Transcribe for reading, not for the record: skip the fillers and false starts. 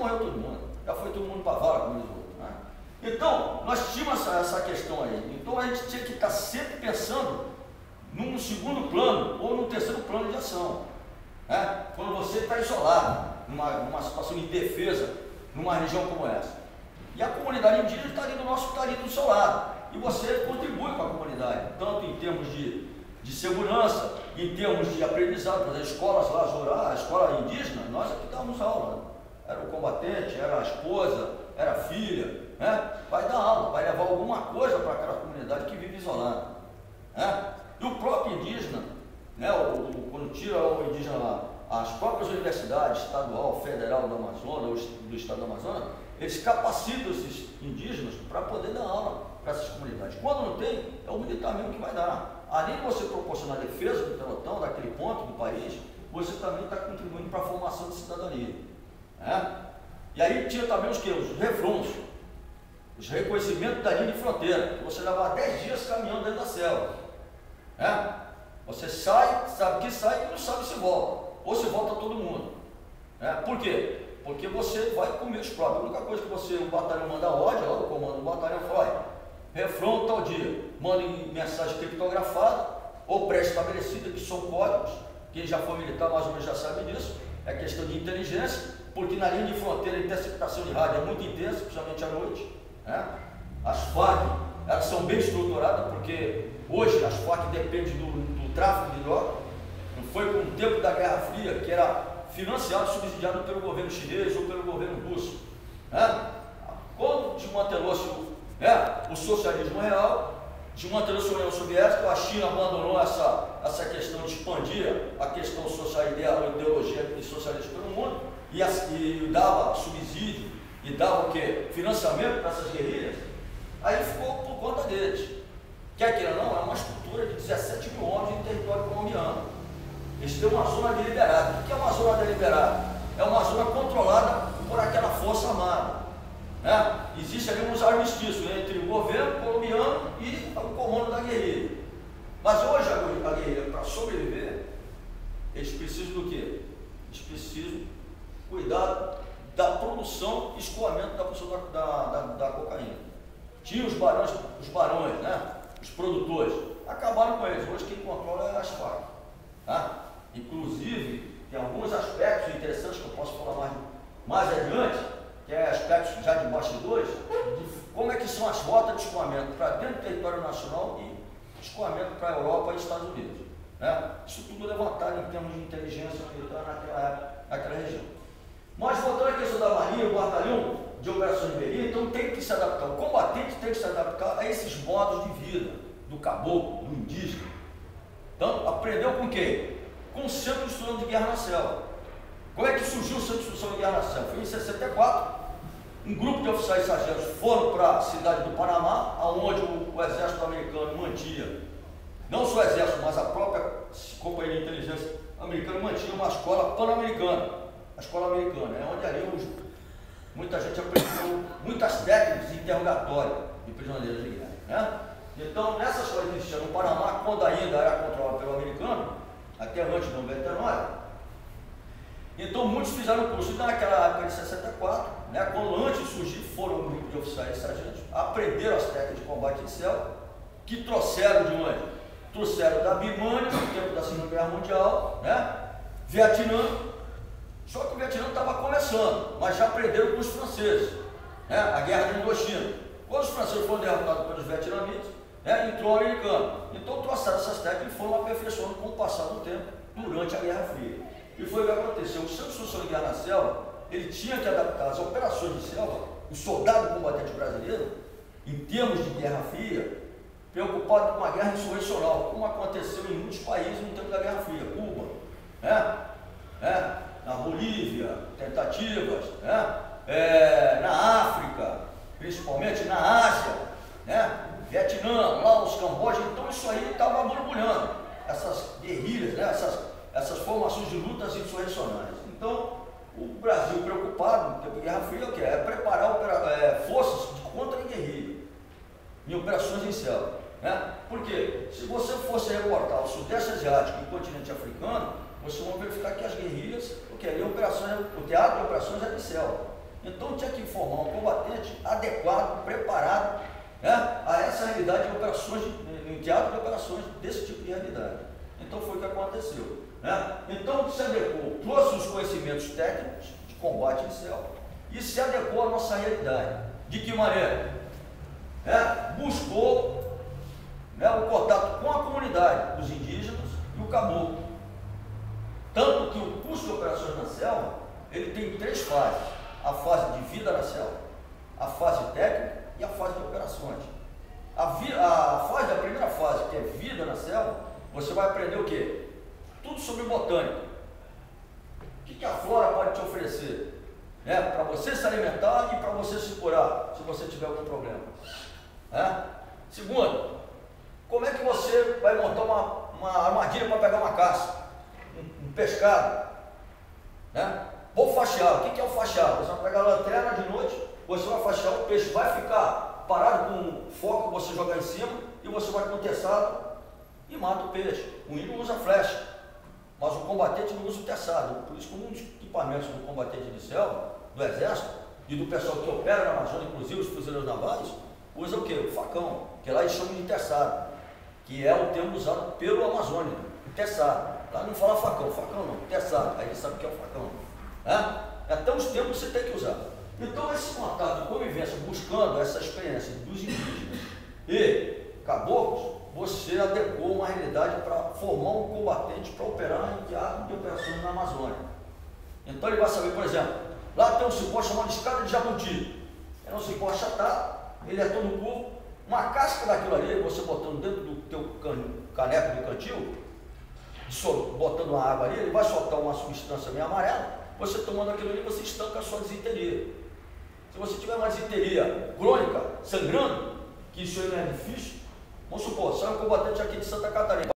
morreu todo mundo, já foi todo mundo para a vala, como diz o outro, né? Então, nós tínhamos essa questão aí, então a gente tinha que estar sempre pensando num segundo plano ou num terceiro plano de ação, né? Quando você está isolado, numa situação de defesa, numa região como essa. E a comunidade indígena está ali do seu lado, e você contribui com a comunidade, tanto em termos de segurança, em termos de aprendizado. Por exemplo, as escolas lá, Zorá, a escola indígena, nós aqui dávamos aula. Era o combatente, era a esposa, era a filha, né? Vai dar aula, vai levar alguma coisa para aquela comunidade que vive isolada, né? E o próprio indígena, né? Quando tira o indígena lá, as próprias universidades, estadual, federal do Amazonas, do estado do Amazonas, eles capacitam esses indígenas para poder dar aula para essas comunidades. Quando não tem, é o militar mesmo que vai dar. Além de você proporcionar a defesa do pelotão, daquele ponto do país, você também está contribuindo para a formação de cidadania, né? E aí tinha também os que? Os refrões, os reconhecimentos da linha de fronteira. Você leva 10 dias caminhando dentro da selva, né? Você sai, sabe que sai e não sabe se volta. Ou se volta todo mundo, né? Por quê? Porque você vai comer os próprios. A única coisa que você, o batalhão manda ordem, lá o comando do batalhão fala, refrão tal dia, manda em mensagem criptografada ou pré-estabelecida, que são códigos. Quem já foi militar mais ou menos já sabe disso, é questão de inteligência, porque na linha de fronteira a interceptação de rádio é muito intensa, principalmente à noite, né? As FARC, elas são bem estruturadas, porque hoje as FARC dependem do tráfico de droga. Não foi com o tempo da Guerra Fria, que era financiado, subsidiado pelo governo chinês ou pelo governo russo, né? Quando desmantelou-se o socialismo real, desmantelou-se a União Soviética, a China abandonou essa questão de expandir a questão social, ideologia de socialista pelo mundo, e dava subsídio, e dava o quê? Financiamento para essas guerrilhas. Aí ficou por conta deles. Quer queira não, é uma estrutura de 17 mil homens em território colombiano. Eles têm uma zona deliberada. O que é uma zona deliberada? É uma zona controlada por aquela força armada, né? Existe ali uns armistícios, né, entre o governo colombiano e o comando da guerrilha. Mas hoje a guerrilha, para sobreviver, eles precisam do quê? Eles precisam cuidar da produção e escoamento da produção da cocaína. Tinha os barões, né? Os produtores. Acabaram com eles. Hoje quem controla é as FARC, tá? Inclusive, tem alguns aspectos interessantes que eu posso falar mais adiante, que é aspectos já de bastidores, de como é que são as rotas de escoamento para dentro do território nacional e escoamento para a Europa e Estados Unidos, né? Isso tudo levantado em termos de inteligência militar naquela região. Mas voltando à questão da Marinha, o batalhão de operações de Berlim, então tem que se adaptar, o combatente tem que se adaptar a esses modos de vida do caboclo, do indígena. Então, aprendeu com quem? Com o Centro de Estudos de Guerra na Selva. Como é que surgiu o Centro de Estudos de Guerra na Selva? Foi em 64, um grupo de oficiais e sargentos foram para a cidade do Panamá, onde o exército americano mantinha, não só o exército, mas a própria companhia de inteligência americana mantinha uma escola pan-americana. A escola americana, é onde ali muita gente aprendeu muitas técnicas de interrogatório de prisioneiros de guerra, né? Então, nessa história que existia no Panamá, quando ainda era controlada pelo americano, até antes de 99, então muitos fizeram o curso. Então, naquela época de 64, né, quando antes de surgir, foram um grupo de oficiais e sargentos, aprenderam as técnicas de combate de selva, que trouxeram de onde? Trouxeram da Birmânia, no tempo da Segunda Guerra Mundial, né? Vietnã. Só que o Vietnã estava começando, mas já aprenderam com os franceses, né? A Guerra de Indochina. Quando os franceses foram derrotados pelos vietnamitas, né, entrou o americano. Então trouxeram essas técnicas e foram aperfeiçoando com o passar do tempo durante a Guerra Fria. E foi o que aconteceu. O Centro de Estudos de Guerra na Selva, ele tinha que adaptar as operações de selva, o soldado combatente brasileiro, em termos de Guerra Fria, preocupado com uma guerra insurrecional, como aconteceu em muitos países no tempo da Guerra Fria. Cuba, né? Na Bolívia, tentativas, né? Na África, principalmente na Ásia, né? Vietnã, Laos, Camboja. Então isso aí estava borbulhando, essas guerrilhas, né? essas formações de lutas insurrecionais. Então o Brasil, preocupado no tempo de Guerra Fria, o que é? Preparar forças de contra-guerrilha em operações em selva, né? Porque se você fosse reportar o Sudeste Asiático e o continente africano, vocês vão verificar que as guerrilhas, o que é? O teatro de operações é de selva. Então tinha que informar um combatente adequado, preparado, né, a essa realidade de operações, em teatro de operações desse tipo de realidade. Então foi o que aconteceu, né? Então se adequou, trouxe os conhecimentos técnicos de combate inicial e se adequou à nossa realidade. De que maneira? É, buscou, né, o contato com a comunidade, os indígenas e o caboclo. Tanto que o curso de operações na selva, ele tem três fases: a fase de vida na selva, a fase técnica e a fase de operações. A primeira fase, que é vida na selva, você vai aprender o quê? Tudo sobre botânica. O que a flora pode te oferecer? É, para você se alimentar e para você se curar, se você tiver algum problema. É? Segundo, como é que você vai montar uma armadilha para pegar uma caça, um pescado? Né? Vou fachear. O que é o fachear? Você vai pegar a lanterna de noite, você vai fachear, o peixe vai ficar parado com o foco, você jogar em cima e você vai com o terçado e mata o peixe. O índio usa flecha, mas o combatente não usa o terçado. Por isso que um dos equipamentos do combatente inicial, do exército e do pessoal que opera na Amazônia, inclusive os fuzileiros navais, usa o que? O facão, que lá eles chamam de terçado, que é o termo usado pelo Amazônia, o terçado. Lá não fala facão, facão não, terçado, aí ele sabe o que é o facão. É? Até os termos você tem que usar. Então esse contato de convivência, buscando essa experiência dos indígenas e caboclos, você adequou uma realidade para formar um combatente para operar em teatro de operações na Amazônia. Então ele vai saber, por exemplo, lá tem um cipó chamado de escada de jabuti. É um cipó achatado, ele é todo curvo, uma casca daquilo ali, você botando dentro do teu caneco do cantil, botando uma água ali, ele vai soltar uma substância meio amarela, você tomando aquilo ali, você estanca a sua disenteria. Se você tiver uma disenteria crônica, sangrando, que isso aí não é difícil, vamos supor, sai um combatente aqui de Santa Catarina.